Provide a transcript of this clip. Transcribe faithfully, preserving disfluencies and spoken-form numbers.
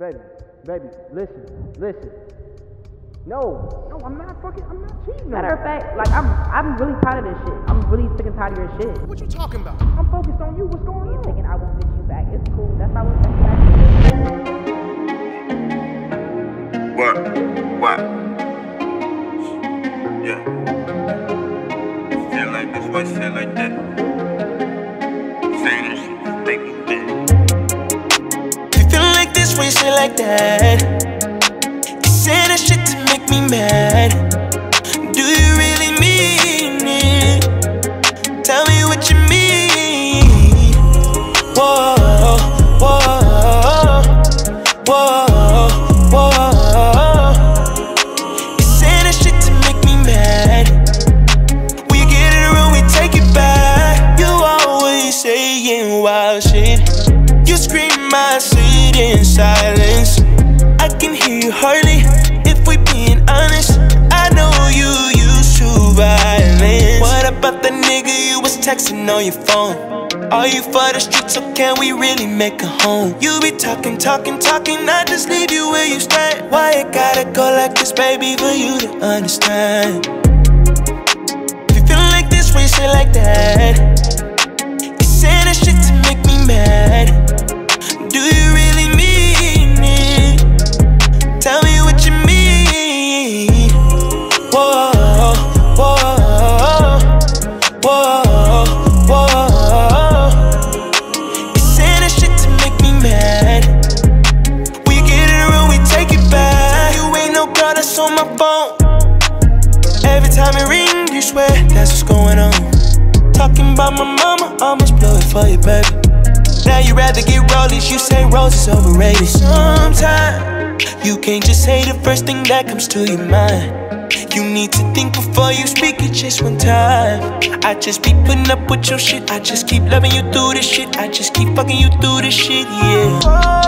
Baby, baby, listen, listen. No, no, I'm not fucking, I'm not cheating. Matter of fact, like, I'm I'm really tired of this shit. I'm really sick and tired of your shit. What you talking about? I'm focused on you. What's going on? You're thinking I will fix you back. It's cool. That's how it's back. What? What? Yeah. Shit like this, why shit like that? Saying this shit, making this. You feel like this, why shit like that? Saying that shit to make me mad. Do you really mean it? Tell me what you mean. Whoa, whoa, whoa, whoa. You say that shit to make me mad. We get it wrong, we take it back. You always saying wild shit. You scream my shit in silence. I can hear you hardly. If we being honest, I know you used to violence. What about that nigga you was texting on your phone? Are you for the streets, so can we really make a home? You be talking, talking, talking, I just leave you where you stand. Why it gotta go like this, baby, for you to understand? If you feel like this, why you say like that? You say that shit to make me mad. Do you really mean it? Tell me what you mean. Whoa, whoa, whoa, whoa. You say that shit to make me mad. We get it wrong, we take it back. You ain't no girl that's on my phone. Every time it rings, you swear that's what's going on. Talking about my mama, almost blew it for you, baby. Now you rather get rollies, you say roses overrated. Sometimes you can't just say the first thing that comes to your mind. You need to think before you speak it just one time. I just be putting up with your shit. I just keep loving you through this shit. I just keep fucking you through this shit, yeah.